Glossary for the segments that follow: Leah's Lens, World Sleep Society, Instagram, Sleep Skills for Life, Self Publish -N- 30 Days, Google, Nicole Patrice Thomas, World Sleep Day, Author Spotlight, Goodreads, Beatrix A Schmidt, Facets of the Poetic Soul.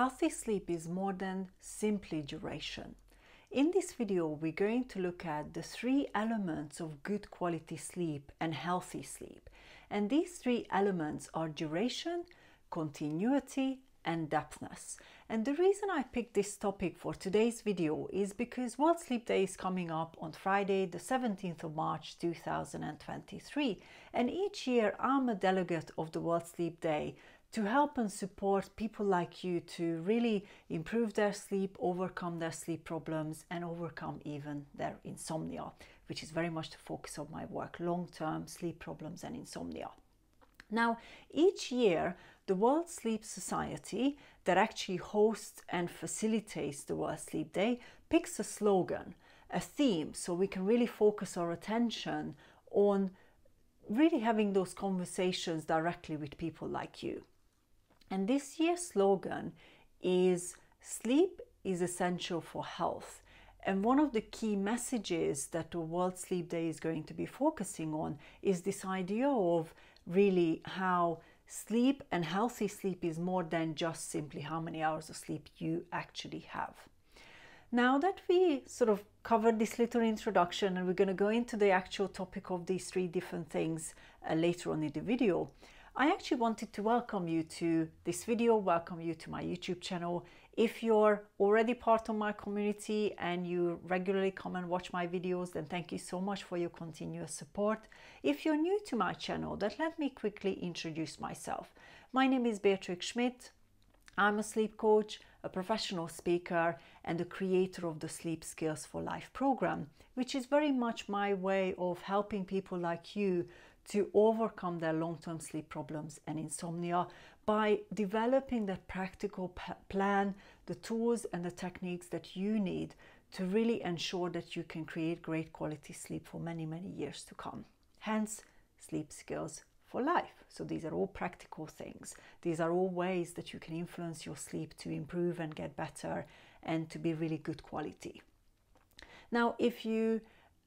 Healthy sleep is more than simply duration. In this video, we're going to look at the three elements of good quality sleep and healthy sleep. And these three elements are duration, continuity, and depthness. And the reason I picked this topic for today's video is because World Sleep Day is coming up on Friday, the 17th of March, 2023. And each year I'm a delegate of the World Sleep Day to help and support people like you to really improve their sleep, overcome their sleep problems, and overcome even their insomnia, which is very much the focus of my work, long-term sleep problems and insomnia. Now, each year, the World Sleep Society, that actually hosts and facilitates the World Sleep Day, picks a slogan, a theme, so we can really focus our attention on really having those conversations directly with people like you. And this year's slogan is "Sleep is essential for health." And one of the key messages that the World Sleep Day is going to be focusing on is this idea of really how sleep and healthy sleep is more than just simply how many hours of sleep you actually have. Now that we sort of covered this little introduction, and we're going to go into the actual topic of these three different things later on in the video, I actually wanted to welcome you to this video, welcome you to my YouTube channel. If you're already part of my community and you regularly come and watch my videos, then thank you so much for your continuous support. If you're new to my channel, then let me quickly introduce myself. My name is Beatrix Schmidt. I'm a sleep coach, a professional speaker, and the creator of the Sleep Skills for Life program, which is very much my way of helping people like you to overcome their long-term sleep problems and insomnia by developing that practical plan, the tools and the techniques that you need to really ensure that you can create great quality sleep for many, many years to come. Hence, Sleep Skills for Life. So these are all practical things. These are all ways that you can influence your sleep to improve and get better and to be really good quality. Now, if you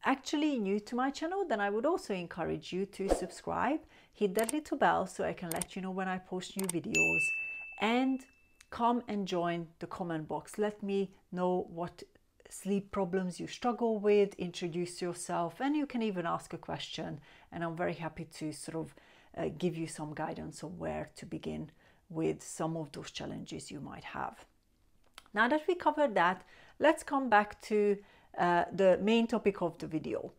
actually new to my channel, then I would also encourage you to subscribe, hit that little bell so I can let you know when I post new videos, and come and join the comment box. Let me know what sleep problems you struggle with, introduce yourself, and you can even ask a question, and I'm very happy to sort of give you some guidance on where to begin with some of those challenges you might have. Now that we covered that, let's come back to the main topic of the video.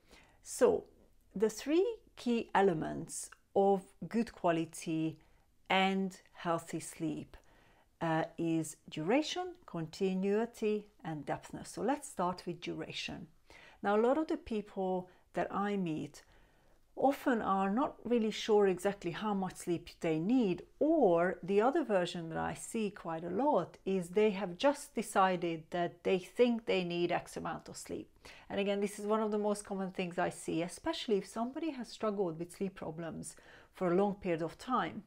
So the three key elements of good quality and healthy sleep is duration, continuity, and depthness. So let's start with duration. Now, a lot of the people that I meet often are not really sure exactly how much sleep they need, or the other version that I see quite a lot is they have just decided that they think they need X amount of sleep. And again, this is one of the most common things I see, especially if somebody has struggled with sleep problems for a long period of time.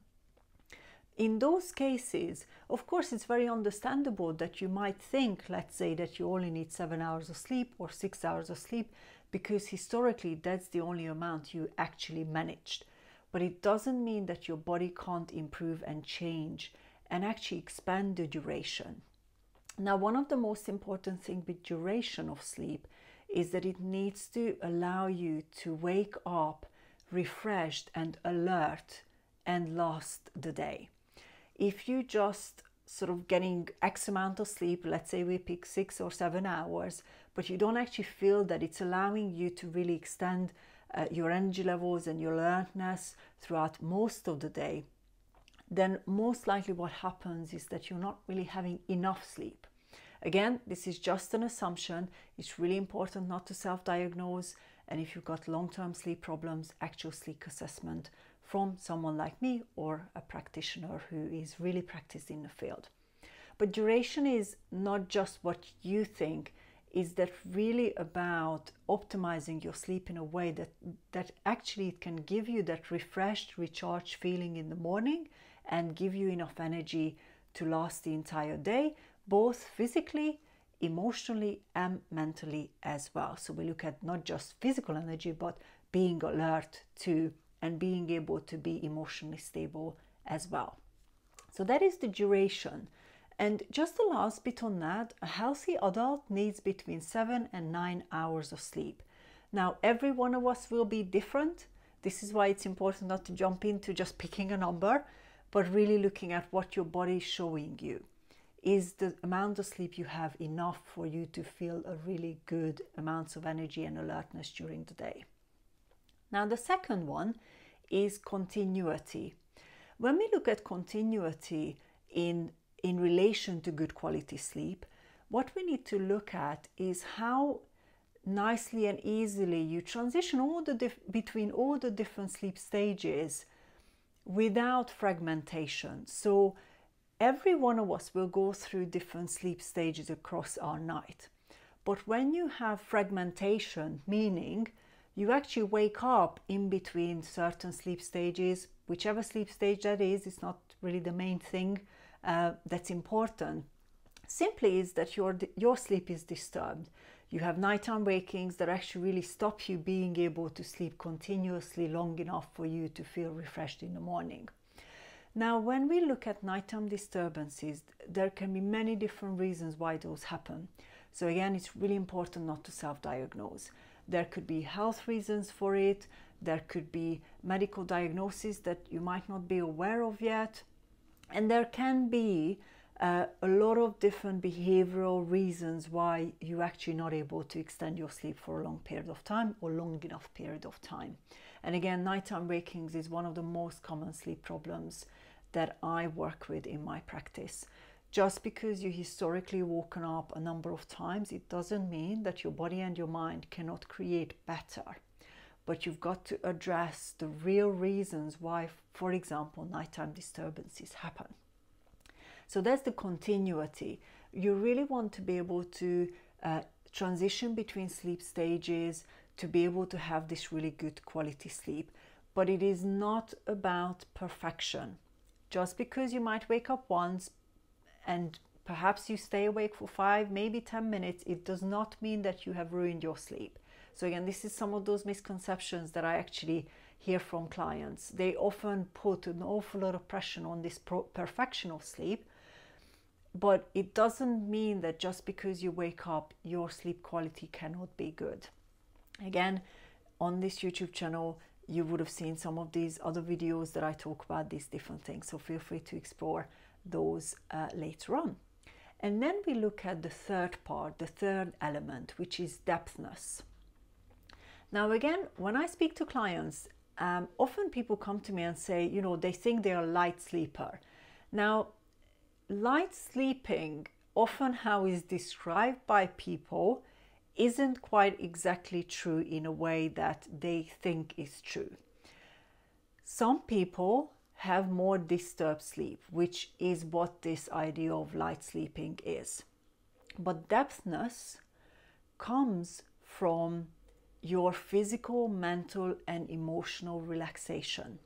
In those cases, of course, it's very understandable that you might think, let's say, that you only need 7 hours of sleep or 6 hours of sleep, because historically that's the only amount you actually managed. But it doesn't mean that your body can't improve and change and actually expand the duration. Now, one of the most important things with duration of sleep is that it needs to allow you to wake up refreshed and alert and last the day. If you just sort of getting X amount of sleep, let's say we pick 6 or 7 hours, but you don't actually feel that it's allowing you to really extend your energy levels and your alertness throughout most of the day, then most likely what happens is that you're not really having enough sleep. Again, this is just an assumption. It's really important not to self-diagnose. And if you've got long-term sleep problems, actual sleep assessment from someone like me or a practitioner who is really practiced in the field. But duration is not just what you think. Is that really about optimizing your sleep in a way that actually it can give you that refreshed, recharged feeling in the morning and give you enough energy to last the entire day, both physically, emotionally, and mentally as well. So we look at not just physical energy, but being alert to and being able to be emotionally stable as well. So that is the duration And just the last bit on that, a healthy adult needs between 7 and 9 hours of sleep. Now, every one of us will be different. This is why it's important not to jump into just picking a number, but really looking at what your body is showing you. Is the amount of sleep you have enough for you to feel a really good amount of energy and alertness during the day? Now, the second one is continuity. When we look at continuity in relation to good quality sleep, what we need to look at is how nicely and easily you transition between all the different sleep stages without fragmentation. So every one of us will go through different sleep stages across our night. But when you have fragmentation, meaning you actually wake up in between certain sleep stages, whichever sleep stage that is, it's not really the main thing that's important. Simply is that your sleep is disturbed. You have nighttime wakings that actually really stop you being able to sleep continuously long enough for you to feel refreshed in the morning. Now, when we look at nighttime disturbances, there can be many different reasons why those happen. So again, it's really important not to self-diagnose. There could be health reasons for it. There could be medical diagnoses that you might not be aware of yet. And there can be a lot of different behavioral reasons why you're actually not able to extend your sleep for a long period of time or long enough period of time. And again, nighttime wakings is one of the most common sleep problems that I work with in my practice. Just because you historically woken up a number of times, it doesn't mean that your body and your mind cannot create better. But you've got to address the real reasons why, for example, nighttime disturbances happen. So that's the continuity. You really want to be able to transition between sleep stages to be able to have this really good quality sleep. But it is not about perfection. Just because you might wake up once and perhaps you stay awake for 5, maybe 10 minutes, it does not mean that you have ruined your sleep. So again, this is some of those misconceptions that I actually hear from clients. They often put an awful lot of pressure on this perfection of sleep, but it doesn't mean that just because you wake up, your sleep quality cannot be good. Again, on this YouTube channel, you would have seen some of these other videos that I talk about these different things. So feel free to explore those later on. And then we look at the third part, the third element, which is depthness. Now again, when I speak to clients, often people come to me and say, you know, they think they are a light sleeper. Now, light sleeping, often how is described by people, isn't quite exactly true in a way that they think is true. Some people have more disturbed sleep, which is what this idea of light sleeping is. But depthness comes from your physical, mental, and emotional relaxation.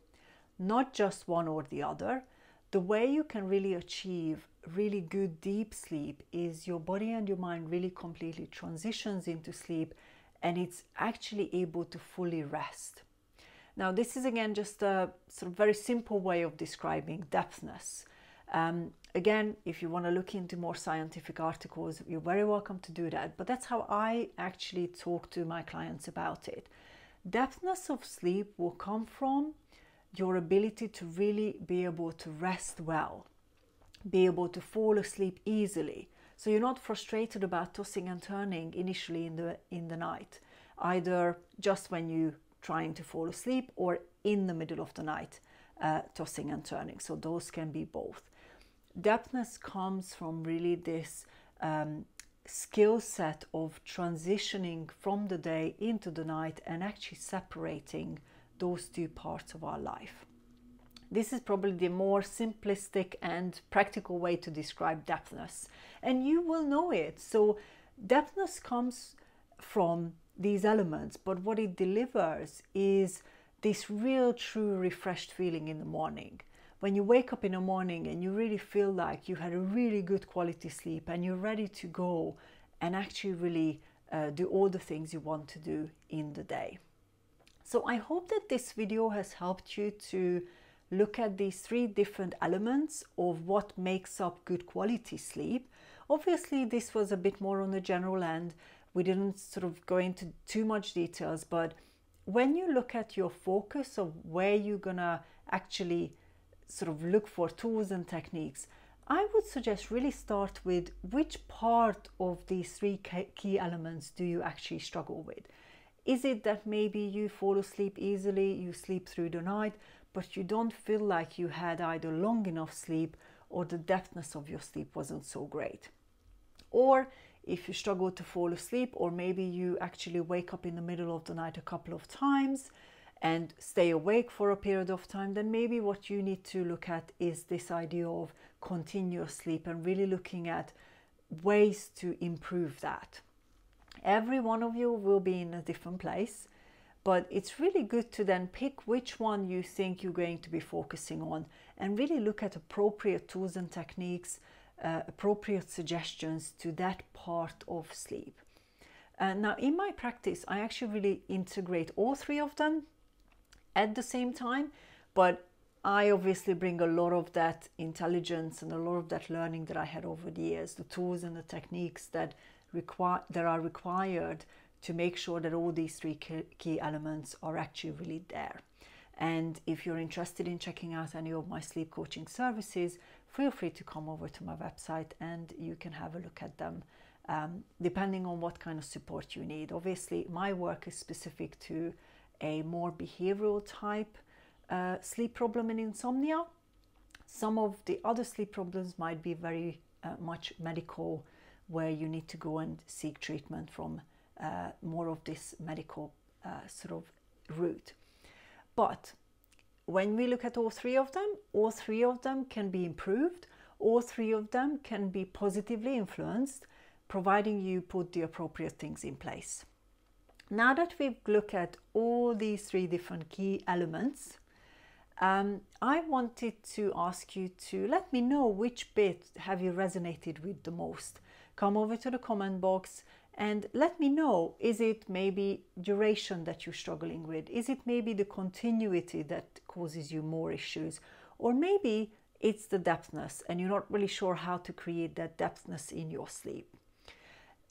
Not just one or the other. The way you can really achieve really good deep sleep is your body and your mind really completely transitions into sleep and it's actually able to fully rest. Now, this is again just a sort of very simple way of describing depthness. Again, if you want to look into more scientific articles, you're very welcome to do that. But that's how I actually talk to my clients about it. Depthness of sleep will come from your ability to really be able to rest well, be able to fall asleep easily. So you're not frustrated about tossing and turning initially in the night, either just when you're trying to fall asleep or in the middle of the night. Tossing and turning. So those can be both. Depthness comes from really this skill set of transitioning from the day into the night and actually separating those two parts of our life. This is probably the more simplistic and practical way to describe depthness, and you will know it. So depthness comes from these elements, but what it delivers is this real, true, refreshed feeling in the morning. When you wake up in the morning and you really feel like you had a really good quality sleep and you're ready to go and actually really do all the things you want to do in the day. So I hope that this video has helped you to look at these three different elements of what makes up good quality sleep. Obviously, this was a bit more on the general end. We didn't sort of go into too much details, but when you look at your focus of where you're gonna actually sort of look for tools and techniques, I would suggest really start with which part of these three key elements do you actually struggle with? Is it that maybe you fall asleep easily, you sleep through the night, but you don't feel like you had either long enough sleep or the depthness of your sleep wasn't so great? Or if you struggle to fall asleep, or maybe you actually wake up in the middle of the night a couple of times and stay awake for a period of time, then maybe what you need to look at is this idea of continuous sleep and really looking at ways to improve that. Every one of you will be in a different place, but it's really good to then pick which one you think you're going to be focusing on and really look at appropriate tools and techniques, appropriate suggestions to that part of sleep. Now in my practice, I actually really integrate all three of them at the same time, but I obviously bring a lot of that intelligence and a lot of that learning that I had over the years, the tools and the techniques that are required to make sure that all these three key elements are actually really there. And if you're interested in checking out any of my sleep coaching services, feel free to come over to my website and you can have a look at them, depending on what kind of support you need. Obviously, my work is specific to a more behavioral type sleep problem and insomnia. Some of the other sleep problems might be very much medical, where you need to go and seek treatment from more of this medical sort of route. But when we look at all three of them can be improved, all three of them can be positively influenced, providing you put the appropriate things in place. Now that we've looked at all these three different key elements, I wanted to ask you to let me know which bit have you resonated with the most. Come over to the comment box and let me know, is it maybe duration that you're struggling with? Is it maybe the continuity that causes you more issues? Or maybe it's the depthness and you're not really sure how to create that depthness in your sleep.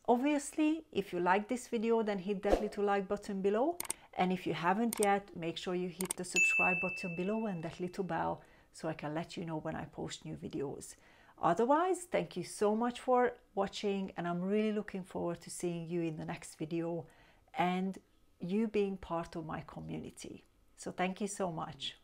Obviously, if you like this video, then hit that little like button below. And if you haven't yet, make sure you hit the subscribe button below and that little bell so I can let you know when I post new videos. Otherwise, thank you so much for watching, and I'm really looking forward to seeing you in the next video and you being part of my community. So thank you so much.